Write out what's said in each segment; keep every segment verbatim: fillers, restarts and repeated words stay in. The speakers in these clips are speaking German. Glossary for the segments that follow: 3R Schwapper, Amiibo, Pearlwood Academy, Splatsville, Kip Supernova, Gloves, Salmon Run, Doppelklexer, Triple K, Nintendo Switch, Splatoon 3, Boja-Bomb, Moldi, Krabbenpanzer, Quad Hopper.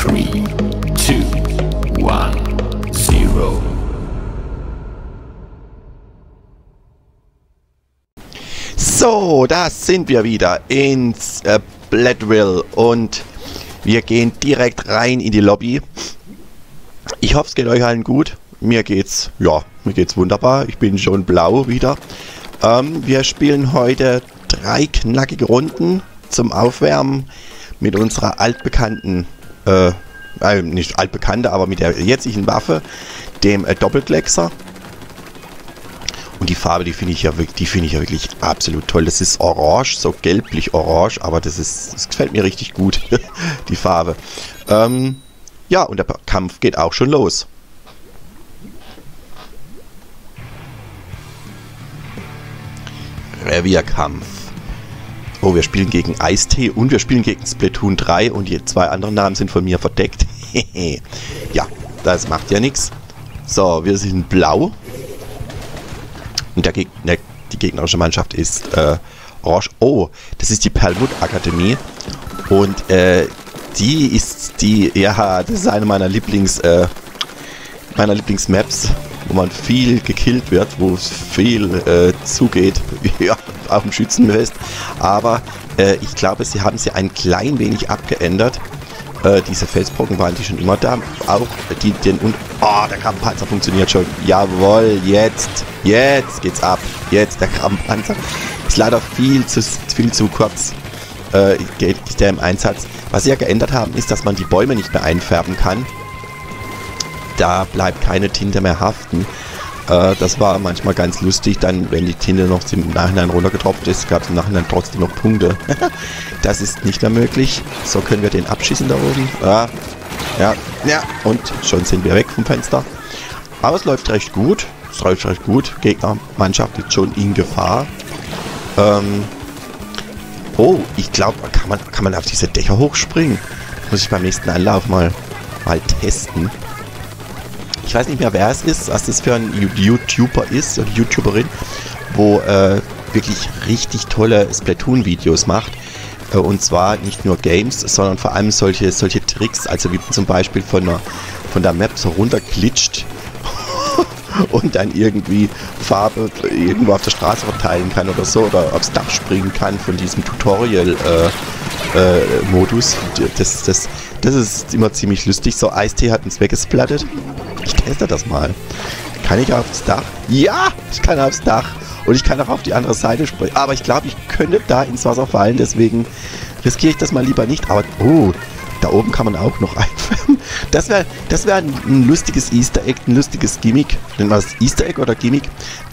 drei, zwei, eins, null. So, da sind wir wieder ins äh, Splatsville und wir gehen direkt rein in die Lobby. Ich hoffe, es geht euch allen gut. Mir geht's, ja, mir geht's wunderbar. Ich bin schon blau wieder. Ähm, wir spielen heute drei knackige Runden zum Aufwärmen mit unserer altbekannten, äh, äh nicht altbekannte, aber mit der jetzigen Waffe, dem äh, Doppelklexer. Und die Farbe, die finde ich ja wirklich, die finde ich ja wirklich absolut toll. Das ist orange, so gelblich-orange, aber das ist, das gefällt mir richtig gut, die Farbe. Ähm, ja, und der Kampf geht auch schon los. Revierkampf. Oh, wir spielen gegen Eistee und wir spielen gegen Splatoon drei und die zwei anderen Namen sind von mir verdeckt. Ja, das macht ja nichts. So, wir sind blau. Und der Gegner, die gegnerische Mannschaft ist äh, orange. Oh, das ist die Pearlwood Academy. Und äh, die ist die, ja, das ist eine meiner Lieblings, äh, meiner Lieblingsmaps, wo man viel gekillt wird, wo es viel äh, zugeht, ja, auf dem Schützenfest. Aber äh, ich glaube, sie haben sie ein klein wenig abgeändert. Äh, diese Felsbrocken waren die schon immer da. Auch die den und oh, der Krabbenpanzer funktioniert schon. Jawohl, jetzt. Jetzt geht's ab. Jetzt der Krabbenpanzer. Ist leider viel zu, viel zu kurz. Äh, geht der im Einsatz. Was sie ja geändert haben, ist, dass man die Bäume nicht mehr einfärben kann. Da bleibt keine Tinte mehr haften. Äh, das war manchmal ganz lustig. Dann, wenn die Tinte noch im Nachhinein runtergetropft ist, gab es im Nachhinein trotzdem noch Punkte. Das ist nicht mehr möglich. So können wir den abschießen da oben. Ja, ja, ja. Und schon sind wir weg vom Fenster. Aber es läuft recht gut. Es läuft recht gut. Gegnermannschaft ist schon in Gefahr. Ähm oh, ich glaube, kann man, kann man auf diese Dächer hochspringen? Muss ich beim nächsten Anlauf mal, mal testen. Ich weiß nicht mehr, wer es ist, was das für ein YouTuber ist, oder YouTuberin, wo äh, wirklich richtig tolle Splatoon-Videos macht. Und zwar nicht nur Games, sondern vor allem solche, solche Tricks, also wie zum Beispiel von der, von der Map so runterglitscht und dann irgendwie Farbe irgendwo auf der Straße verteilen kann oder so, oder aufs Dach springen kann von diesem Tutorial-Modus. Äh, äh, das, das, das ist immer ziemlich lustig. So, Eistee hat uns weggesplattet. Ich teste das mal. Kann ich aufs Dach? Ja, ich kann aufs Dach. Und ich kann auch auf die andere Seite springen. Aber ich glaube, ich könnte da ins Wasser fallen. Deswegen riskiere ich das mal lieber nicht. Aber, oh, da oben kann man auch noch einfärben. Das wäre das wär ein, ein lustiges Easter Egg, ein lustiges Gimmick. Nennt man das Easter Egg oder Gimmick?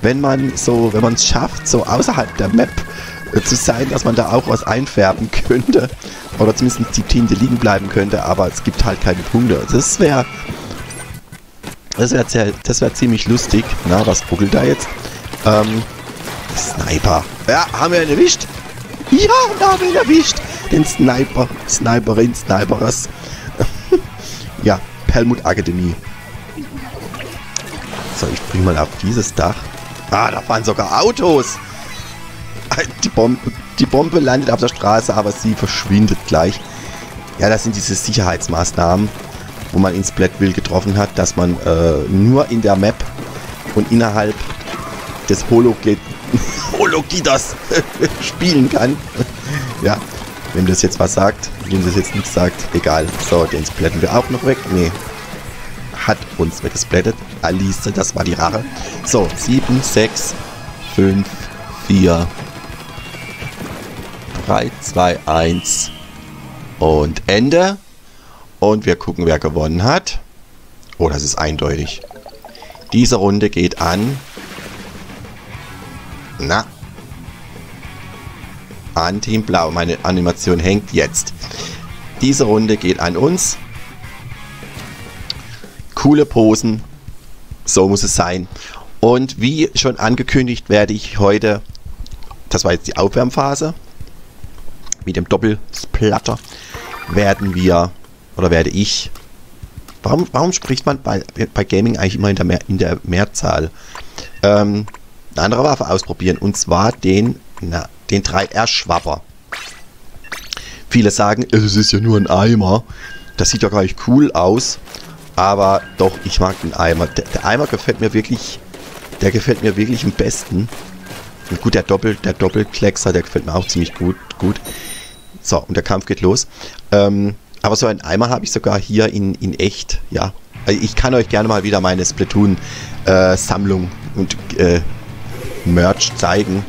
Wenn man so, wenn man es schafft, so außerhalb der Map äh, zu sein, dass man da auch was einfärben könnte. Oder zumindest die Tinte liegen bleiben könnte. Aber es gibt halt keine Punkte. Das wäre... Das wäre das wär ziemlich lustig. Na, was ruckelt da jetzt? Ähm, Sniper. Ja, haben wir ihn erwischt? Ja, da haben wir ihn erwischt. Den Sniper, Sniperin, Sniperers. Ja, Pearlwood Academy. So, ich spring mal auf dieses Dach. Ah, da fahren sogar Autos. Die Bombe, die Bombe landet auf der Straße, aber sie verschwindet gleich. Ja, das sind diese Sicherheitsmaßnahmen, wo man ins Splatsville getroffen hat, dass man äh, nur in der Map und innerhalb des Hologitas spielen kann. Ja, wenn das jetzt was sagt, wenn das jetzt nichts sagt, egal. So, den splatten wir auch noch weg. Nee, hat uns weggesplattet. Alice, das war die Rache. So, sieben, sechs, fünf, vier, drei, zwei, eins und Ende. Und wir gucken, wer gewonnen hat. Oh, das ist eindeutig. Diese Runde geht an... Na. An Team Blau. Meine Animation hängt jetzt. Diese Runde geht an uns. Coole Posen. So muss es sein. Und wie schon angekündigt, werde ich heute... Das war jetzt die Aufwärmphase. Mit dem Doppelsplatter werden wir... Oder werde ich... Warum, warum spricht man bei, bei Gaming eigentlich immer in der, Mehr, in der Mehrzahl? Ähm, eine andere Waffe ausprobieren. Und zwar den, na, den drei R-Schwapper. Viele sagen, es ist ja nur ein Eimer. Das sieht ja gar nicht cool aus. Aber doch, ich mag den Eimer. Der, der Eimer gefällt mir wirklich. Der gefällt mir wirklich am besten. Und gut, der Doppel, der Doppelklexer, der gefällt mir auch ziemlich gut. gut. So, und der Kampf geht los. Ähm, aber so einen Eimer habe ich sogar hier in, in echt. Ja, ich kann euch gerne mal wieder meine Splatoon-Sammlung äh, und äh, Merch zeigen.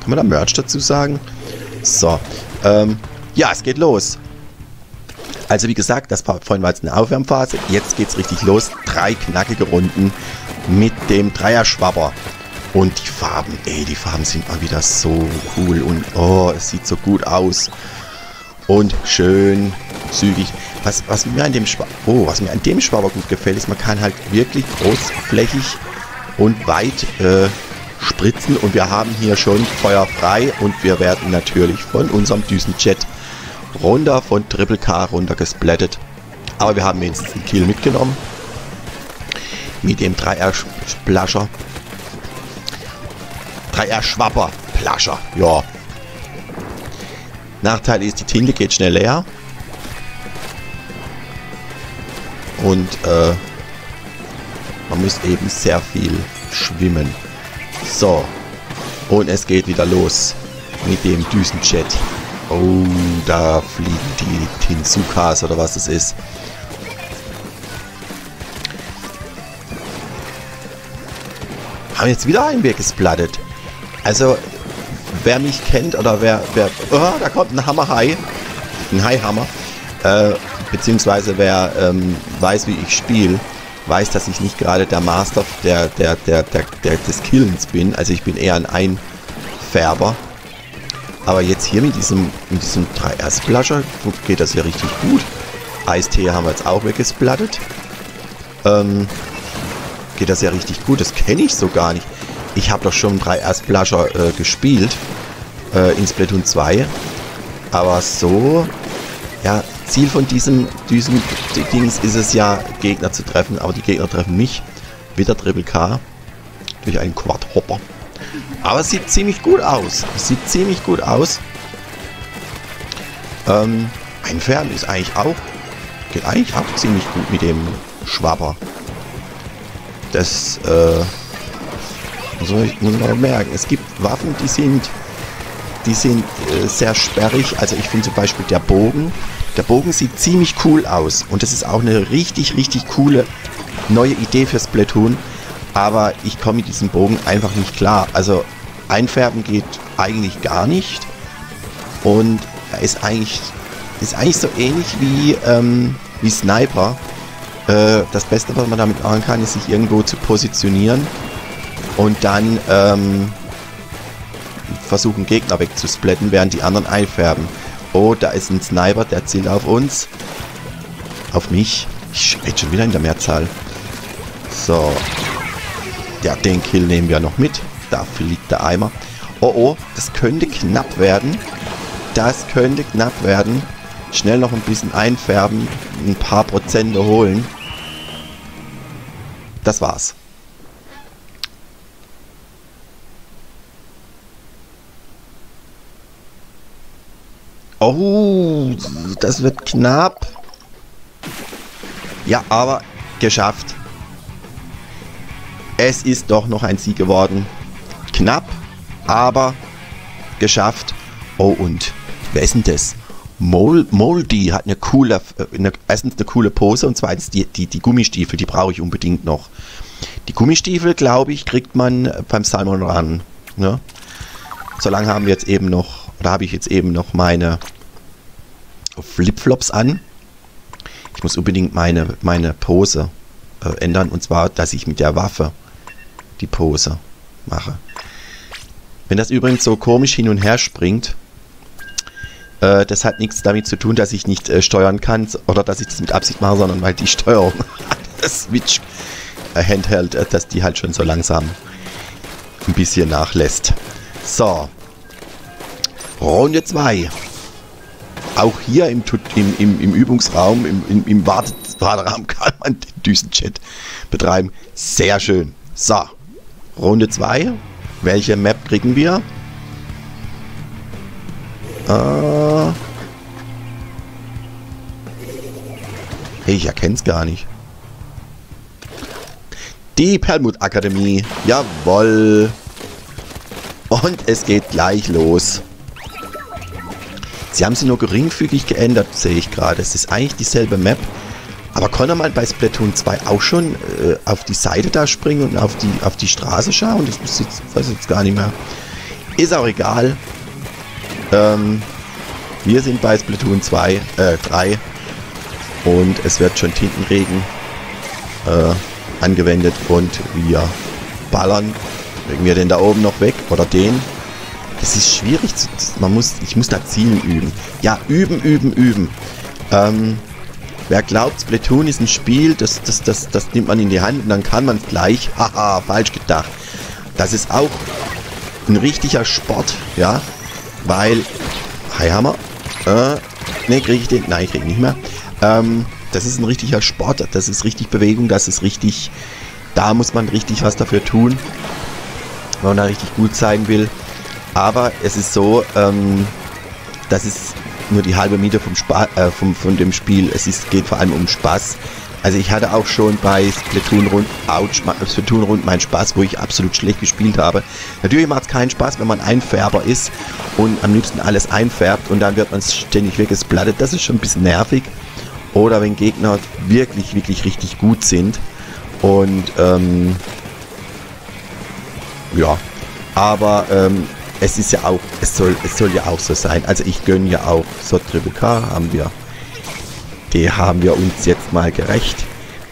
Kann man da Merch dazu sagen? So, ähm, ja, es geht los. Also wie gesagt, das war vorhin war jetzt eine Aufwärmphase. Jetzt geht's richtig los. Drei knackige Runden mit dem Dreierschwabber. Und die Farben, ey, die Farben sind mal wieder so cool. Und oh, es sieht so gut aus. Und schön zügig. Was, was mir an dem Schwabber, oh, was mir an dem Schwabber gut gefällt, ist, man kann halt wirklich großflächig und weit äh, spritzen. Und wir haben hier schon Feuer frei. Und wir werden natürlich von unserem Düsenjet runter, von Triple K runter gesplattet. Aber wir haben wenigstens einen Kill mitgenommen. Mit dem Dreier-Splasher. Dreier-Schwapper. Plascher. Ja. Nachteil ist, die Tinte geht schnell leer. Und äh, man muss eben sehr viel schwimmen. So. Und es geht wieder los mit dem Düsenjet. Oh, da fliegen die Tinsukas oder was es ist. Haben jetzt wieder einen Weg gesplattet. Also, wer mich kennt oder wer... wer oh, da kommt ein Hammerhai. Ein Haihammer. Äh, beziehungsweise wer ähm, weiß, wie ich spiele, weiß, dass ich nicht gerade der Master der, der, der, der, der, des Killens bin. Also ich bin eher ein Einfärber. Aber jetzt hier mit diesem, mit diesem drei R-Splasher geht das ja richtig gut. Eistee haben wir jetzt auch weggesplattet. Ähm, geht das ja richtig gut. Das kenne ich so gar nicht. Ich habe doch schon drei R-Splasher äh, gespielt. Äh, in Splatoon zwei. Aber so... Ja, Ziel von diesem, diesem Dings ist es ja, Gegner zu treffen. Aber die Gegner treffen mich. Wieder Triple K. Durch einen Quad Hopper. Aber es sieht ziemlich gut aus. Es sieht ziemlich gut aus. Ähm, Einfärben ist eigentlich auch... Geht eigentlich auch ziemlich gut mit dem Schwabber. Das, äh... Also ich muss mal merken. Es gibt Waffen, die sind... Die sind äh, sehr sperrig. Also ich finde zum Beispiel der Bogen. Der Bogen sieht ziemlich cool aus. Und das ist auch eine richtig, richtig coole neue Idee für Splatoon. Aber ich komme mit diesem Bogen einfach nicht klar. Also einfärben geht eigentlich gar nicht. Und er ist eigentlich, ist eigentlich so ähnlich wie, ähm, wie Sniper. Äh, das Beste, was man damit machen kann, ist sich irgendwo zu positionieren. Und dann ähm, versuchen, Gegner wegzusplatten, während die anderen einfärben. Oh, da ist ein Sniper, der zielt auf uns. Auf mich. Ich rede schon wieder in der Mehrzahl. So. Ja, den Kill nehmen wir noch mit. Da fliegt der Eimer. Oh, oh, das könnte knapp werden. Das könnte knapp werden. Schnell noch ein bisschen einfärben. Ein paar Prozente holen. Das war's. Oh, das wird knapp. Ja, aber geschafft. Es ist doch noch ein Sieg geworden. Knapp, aber geschafft. Oh, und wer ist denn das? Mol Moldi hat eine coole, eine, erstens eine coole Pose und zweitens die, die, die Gummistiefel, die brauche ich unbedingt noch. Die Gummistiefel, glaube ich, kriegt man beim Salmon Run. Ne? Solange haben wir jetzt eben noch, oder habe ich jetzt eben noch meine Flipflops an. Ich muss unbedingt meine, meine Pose äh, ändern, und zwar, dass ich mit der Waffe die Pose mache. Wenn das übrigens so komisch hin und her springt, äh, das hat nichts damit zu tun, dass ich nicht äh, steuern kann oder dass ich das mit Absicht mache, sondern weil die Steuerung, das Switch äh, Handheld, äh, dass die halt schon so langsam ein bisschen nachlässt. So. Runde zwei. Auch hier im, im, im, im Übungsraum, im, im, im Warteraum kann man den Düsenjet betreiben. Sehr schön. So. Runde zwei. Welche Map kriegen wir? Äh, Hey, ich erkenn's gar nicht. Die Pearlwood Academy. Jawoll. Und es geht gleich los. Sie haben sie nur geringfügig geändert, sehe ich gerade. Es ist eigentlich dieselbe Map. Aber konnte man bei Splatoon zwei auch schon äh, auf die Seite da springen und auf die, auf die Straße schauen? Das muss jetzt, weiß jetzt gar nicht mehr. Ist auch egal. Ähm, wir sind bei Splatoon zwei, äh, drei. Und es wird schon Tintenregen äh, angewendet. Und wir ballern. Kriegen wir den da oben noch weg? Oder den? Das ist schwierig. Zu, man muss, ich muss da Zielen üben. Ja, üben, üben, üben. Ähm... Wer glaubt, Splatoon ist ein Spiel, das, das, das, das nimmt man in die Hand und dann kann man es gleich. Haha, falsch gedacht. Das ist auch ein richtiger Sport, ja. Weil, hi Hammer, äh, ne, kriege ich den, nein, ich kriege nicht mehr. Ähm, das ist ein richtiger Sport, das ist richtig Bewegung, das ist richtig, da muss man richtig was dafür tun, wenn man da richtig gut sein will. Aber es ist so, ähm, das ist nur die halbe Miete vom Spa äh, vom, von dem Spiel. Es ist, geht vor allem um Spaß. Also ich hatte auch schon bei Splatoon Rund, ouch, Splatoon Rund meinen Spaß, wo ich absolut schlecht gespielt habe. Natürlich macht es keinen Spaß, wenn man Einfärber ist und am liebsten alles einfärbt und dann wird man ständig weggesplattet. Das ist schon ein bisschen nervig. Oder wenn Gegner wirklich, wirklich richtig gut sind. Und, ähm, ja. Aber, ähm, es ist ja auch, es soll, es soll ja auch so sein. Also ich gönne ja auch so Triple K haben wir. Die haben wir uns jetzt mal gerecht.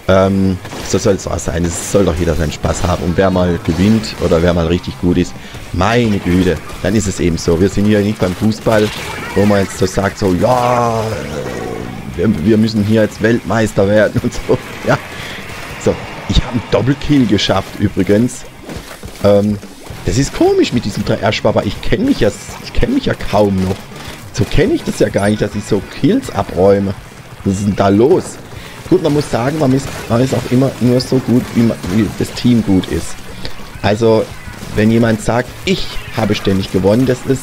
Ähm, so soll es auch sein. Es soll doch jeder seinen Spaß haben. Und wer mal gewinnt oder wer mal richtig gut ist, meine Güte, dann ist es eben so. Wir sind hier nicht beim Fußball, wo man jetzt so sagt, so, ja, wir, wir müssen hier jetzt Weltmeister werden und so. Ja. So, ich habe einen Doppelkill geschafft übrigens. Ähm, Das ist komisch mit diesem drei R-Schwabber. Ich kenne mich, ja, ich kenn mich ja kaum noch. So kenne ich das ja gar nicht, dass ich so Kills abräume. Was ist denn da los? Gut, man muss sagen, man ist, man ist auch immer nur so gut, wie, man, wie das Team gut ist. Also, wenn jemand sagt, ich habe ständig gewonnen, das ist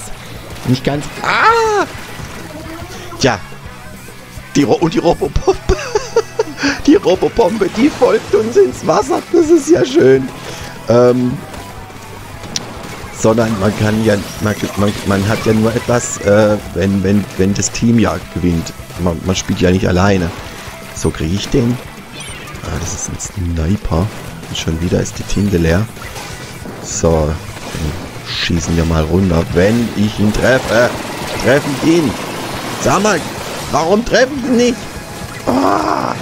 nicht ganz... Ah! Tja. Die Ro und die Robopombe. Die Robopombe, die folgt uns ins Wasser. Das ist ja schön. Ähm... Sondern man kann ja, man, man, man hat ja nur etwas, äh, wenn, wenn, wenn das Team ja gewinnt. Man, man spielt ja nicht alleine. So kriege ich den. Ah, das ist ein Sniper. Und schon wieder ist die Tinte leer. So, dann schießen wir mal runter. Wenn ich ihn treffe, treffen ihn. Sag mal, warum treffen ihn nicht? Ah,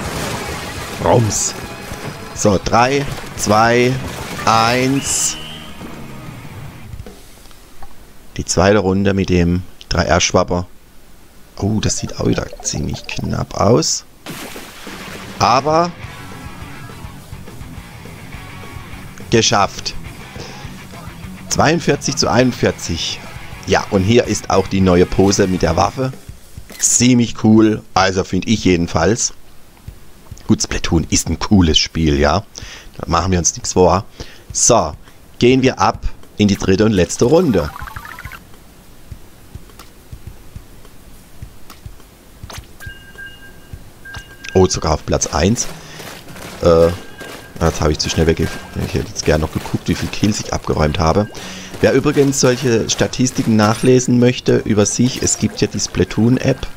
Rums. So, drei, zwei, eins... Die zweite Runde mit dem drei R-Schwapper. Oh, das sieht auch wieder ziemlich knapp aus. Aber geschafft. zweiundvierzig zu einundvierzig. Ja, und hier ist auch die neue Pose mit der Waffe. Ziemlich cool. Also finde ich jedenfalls. Gut, Splatoon ist ein cooles Spiel, ja. Da machen wir uns nichts vor. So, gehen wir ab in die dritte und letzte Runde. Oh, sogar auf Platz eins. Äh, das habe ich zu schnell wegge... Ich hätte jetzt gerne noch geguckt, wie viel Kills ich abgeräumt habe. Wer übrigens solche Statistiken nachlesen möchte über sich, es gibt ja die Splatoon-App.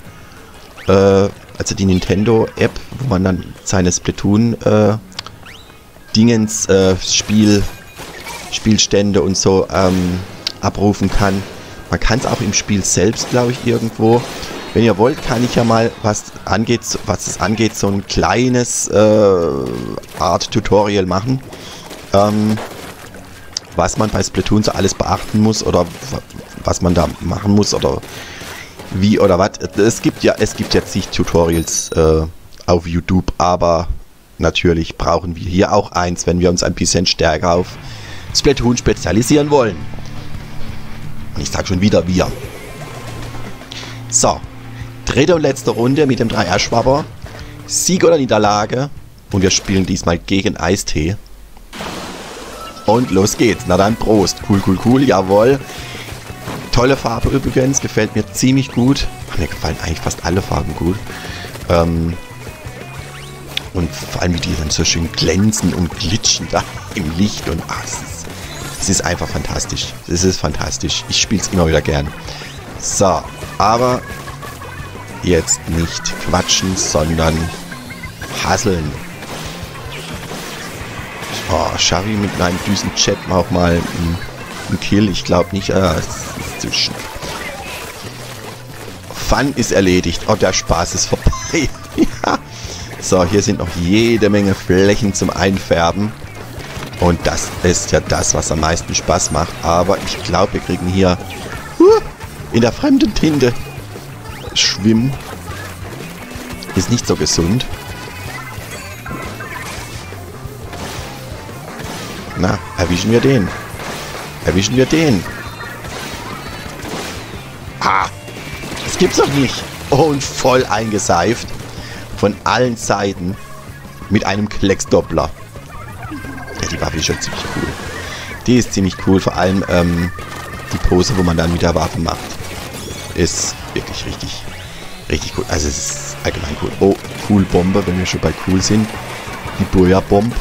Äh, also die Nintendo-App, wo man dann seine Splatoon-Dingens, äh, äh, Spiel... Spielstände und so ähm, abrufen kann. Man kann es auch im Spiel selbst, glaube ich, irgendwo... Wenn ihr wollt, kann ich ja mal, was angeht, was es angeht, so ein kleines äh, Art Tutorial machen, ähm, was man bei Splatoon so alles beachten muss oder was man da machen muss oder wie oder was. Es gibt ja, es gibt ja zig Tutorials äh, auf YouTube, aber natürlich brauchen wir hier auch eins, wenn wir uns ein bisschen stärker auf Splatoon spezialisieren wollen. Und ich sage schon wieder wir. So. Dritte und letzte Runde mit dem drei R-Schwabber. Sieg oder Niederlage. Und wir spielen diesmal gegen Eistee. Und los geht's. Na dann, Prost. Cool, cool, cool. Jawohl. Tolle Farbe übrigens. Gefällt mir ziemlich gut. Ach, mir gefallen eigentlich fast alle Farben gut. Ähm, Und vor allem, wie die dann so schön glänzen und glitschen da im Licht. Und ach, es ist einfach fantastisch. Es ist fantastisch. Ich spiele es immer wieder gern. So, aber jetzt nicht quatschen, sondern hasseln. Oh, Shari mit einem düsen Chat auch mal einen, einen Kill. Ich glaube nicht. Ah, es ist zu schnell. Fun ist erledigt. Oh, der Spaß ist vorbei. Ja. So, hier sind noch jede Menge Flächen zum Einfärben. Und das ist ja das, was am meisten Spaß macht. Aber ich glaube, wir kriegen hier uh, in der fremden Tinte schwimmen. Ist nicht so gesund. Na, erwischen wir den. Erwischen wir den. Ah, das gibt's doch nicht. Und voll eingeseift. Von allen Seiten. Mit einem Klecksdoppler. Ja, die Waffe ist schon ziemlich cool. Die ist ziemlich cool. Vor allem ähm, die Pose, wo man dann mit der Waffe macht. Ist wirklich richtig. Richtig cool. Also es ist allgemein cool. Oh, cool Bombe, wenn wir schon bei cool sind. Die Boja-Bomb.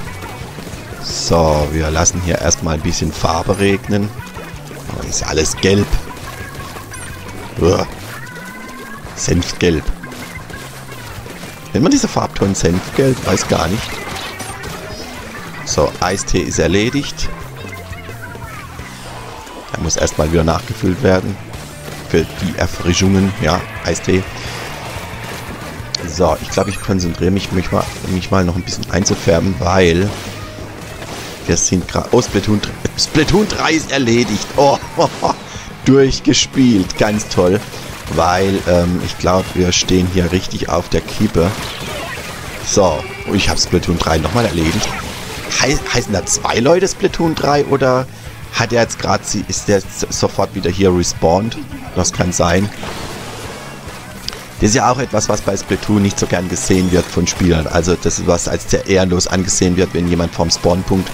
So, wir lassen hier erstmal ein bisschen Farbe regnen. Oh, ist alles gelb. Uah. Senfgelb. Nennt man diese Farbton Senfgelb? Weiß gar nicht. So, Eistee ist erledigt. Er muss erstmal wieder nachgefüllt werden. Für die Erfrischungen. Ja, Eistee. So, ich glaube, ich konzentriere mich, mich, mal, mich mal noch ein bisschen einzufärben, weil... Wir sind gerade... Oh, Splatoon drei. Splatoon drei ist erledigt. Oh, durchgespielt. Ganz toll. Weil, ähm, ich glaube, wir stehen hier richtig auf der Kippe. So. Ich habe Splatoon drei nochmal erledigt. He heißen da zwei Leute Splatoon drei? Oder hat er jetzt gerade... Ist der sofort wieder hier respawned? Das kann sein. Das ist ja auch etwas, was bei Splatoon nicht so gern gesehen wird von Spielern. Also das ist was, als sehr ehrenlos angesehen wird, wenn jemand vorm Spawnpunkt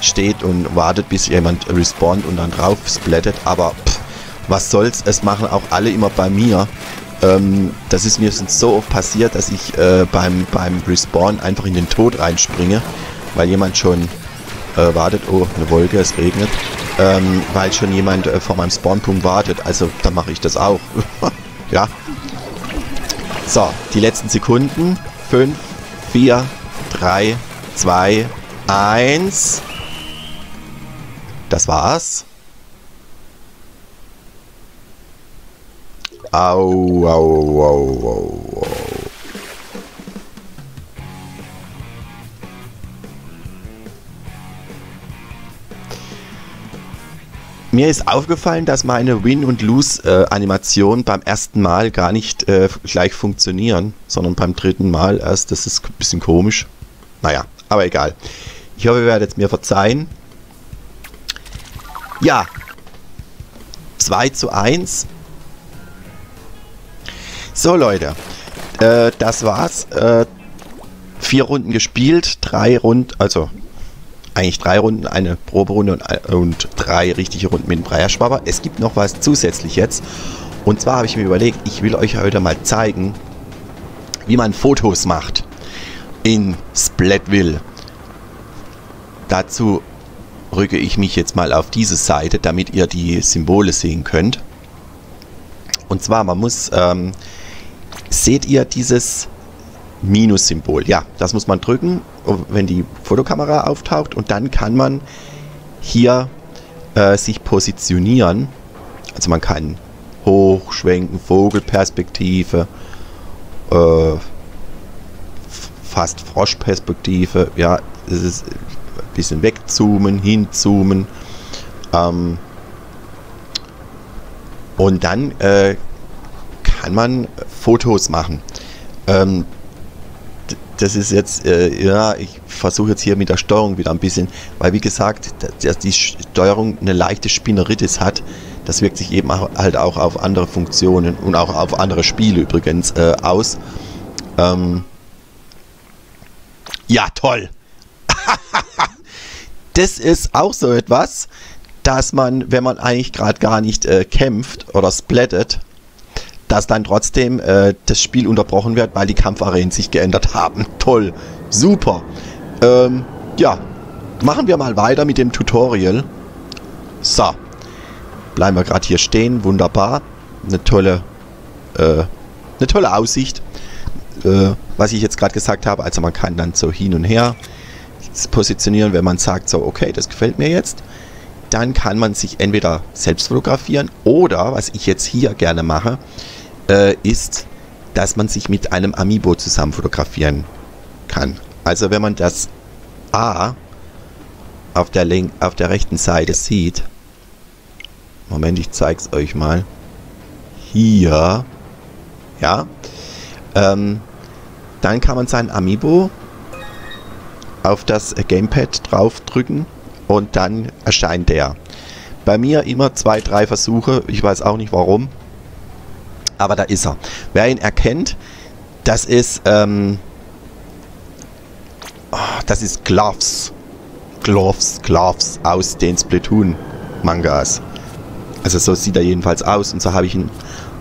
steht und wartet, bis jemand respawnt und dann drauf splattet. Aber pff, was soll's, es machen auch alle immer bei mir. Ähm, das ist mir so oft passiert, dass ich äh, beim, beim Respawn einfach in den Tod reinspringe, weil jemand schon äh, wartet. Oh, eine Wolke, es regnet. Ähm, weil schon jemand äh, vor meinem Spawnpunkt wartet. Also dann mache ich das auch. Ja. So, die letzten Sekunden. fünf, vier, drei, zwei, eins. Das war's. Au, au, au, au, au. Mir ist aufgefallen, dass meine Win- und Lose-Animationen beim ersten Mal gar nicht äh, gleich funktionieren, sondern beim dritten Mal erst. Das ist ein bisschen komisch. Naja, aber egal. Ich hoffe, ihr werdet mir verzeihen. Ja. zwei zu eins. So, Leute. Äh, das war's. Äh, vier Runden gespielt. Drei Runden, also... Eigentlich drei Runden, eine Proberunde und, und drei richtige Runden mit dem Dreierschwaber. Es gibt noch was zusätzlich jetzt. Und zwar habe ich mir überlegt, ich will euch heute mal zeigen, wie man Fotos macht in Splatsville. Dazu rücke ich mich jetzt mal auf diese Seite, damit ihr die Symbole sehen könnt. Und zwar, man muss, ähm, seht ihr dieses... Minus-Symbol. Ja, das muss man drücken, wenn die Fotokamera auftaucht, und dann kann man hier äh, sich positionieren. Also man kann hochschwenken, Vogelperspektive, äh, fast Froschperspektive, ja, es ist ein bisschen wegzoomen, hinzoomen. Ähm, und dann äh, kann man Fotos machen. Ähm, Das ist jetzt, äh, ja, ich versuche jetzt hier mit der Steuerung wieder ein bisschen, weil wie gesagt, dass die Steuerung eine leichte Spinneritis hat, das wirkt sich eben auch, halt auch auf andere Funktionen und auch auf andere Spiele übrigens äh, aus. Ähm ja, toll! Das ist auch so etwas, dass man, wenn man eigentlich gerade gar nicht äh, kämpft oder splattet, dass dann trotzdem äh, das Spiel unterbrochen wird, weil die Kampfarenen sich geändert haben. Toll. Super. Ähm, ja. Machen wir mal weiter mit dem Tutorial. So. Bleiben wir gerade hier stehen. Wunderbar. Eine tolle, äh, eine tolle Aussicht. Äh, was ich jetzt gerade gesagt habe. Also man kann dann so hin und her positionieren, wenn man sagt, so okay, das gefällt mir jetzt. Dann kann man sich entweder selbst fotografieren oder, was ich jetzt hier gerne mache, äh, ist, dass man sich mit einem Amiibo zusammen fotografieren kann. Also wenn man das A auf der, link, auf der rechten Seite sieht, Moment, ich zeig's euch mal, hier, ja, ähm, dann kann man sein Amiibo auf das Gamepad draufdrücken und dann erscheint der. Bei mir immer zwei, drei Versuche, ich weiß auch nicht warum, aber da ist er. Wer ihn erkennt, das ist, ähm, oh, das ist Gloves. Gloves, Gloves aus den Splatoon-Mangas. Also so sieht er jedenfalls aus und so habe ich ihn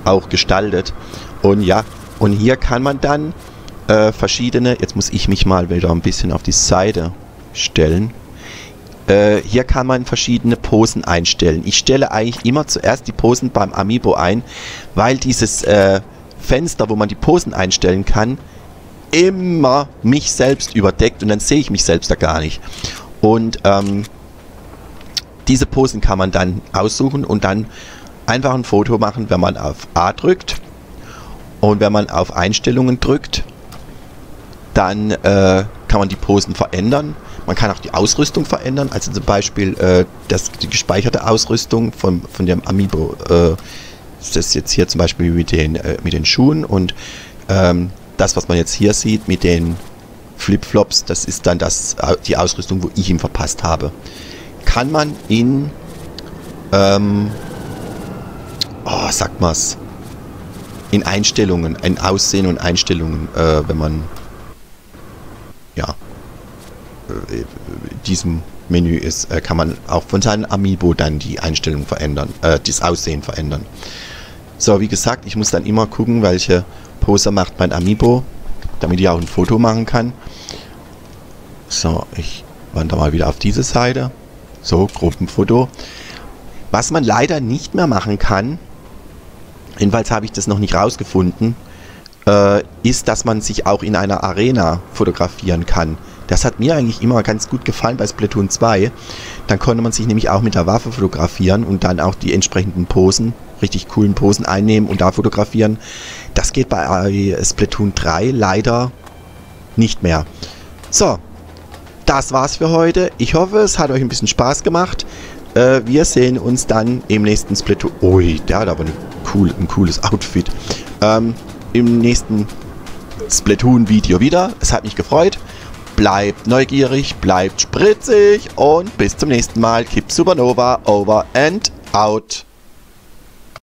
auch gestaltet. Und ja, und hier kann man dann äh, verschiedene, jetzt muss ich mich mal wieder ein bisschen auf die Seite stellen. Äh, hier kann man verschiedene Posen einstellen. Ich stelle eigentlich immer zuerst die Posen beim Amiibo ein, weil dieses äh, Fenster, wo man die Posen einstellen kann, immer mich selbst überdeckt und dann sehe ich mich selbst da gar nicht. Und ähm, diese Posen kann man dann aussuchen und dann einfach ein Foto machen, wenn man auf A drückt. Und wenn man auf Einstellungen drückt, dann äh, kann man die Posen verändern. Man kann auch die Ausrüstung verändern, also zum Beispiel äh, das, die gespeicherte Ausrüstung von, von dem Amiibo. Äh, das ist jetzt hier zum Beispiel mit den, äh, mit den Schuhen und ähm, das, was man jetzt hier sieht mit den Flipflops, das ist dann das, die Ausrüstung, wo ich ihn verpasst habe. Kann man in, ähm, oh, sagt man's, in Einstellungen, in Aussehen und Einstellungen, äh, wenn man, ja, in diesem Menü ist, kann man auch von seinem Amiibo dann die Einstellung verändern, äh, das Aussehen verändern. So, wie gesagt, ich muss dann immer gucken, welche Pose macht mein Amiibo, damit ich auch ein Foto machen kann. So, ich wandere mal wieder auf diese Seite. So, Gruppenfoto. Was man leider nicht mehr machen kann, jedenfalls habe ich das noch nicht rausgefunden, äh, ist, dass man sich auch in einer Arena fotografieren kann. Das hat mir eigentlich immer ganz gut gefallen bei Splatoon zwei. Dann konnte man sich nämlich auch mit der Waffe fotografieren und dann auch die entsprechenden Posen, richtig coolen Posen einnehmen und da fotografieren. Das geht bei Splatoon drei leider nicht mehr. So, das war's für heute. Ich hoffe, es hat euch ein bisschen Spaß gemacht. Äh, wir sehen uns dann im nächsten Splatoon... Ui, der hat aber eine cool, ein cooles Outfit. Ähm, im nächsten Splatoon-Video wieder. Es hat mich gefreut. Bleibt neugierig, bleibt spritzig und bis zum nächsten Mal. Kip Supernova, over and out.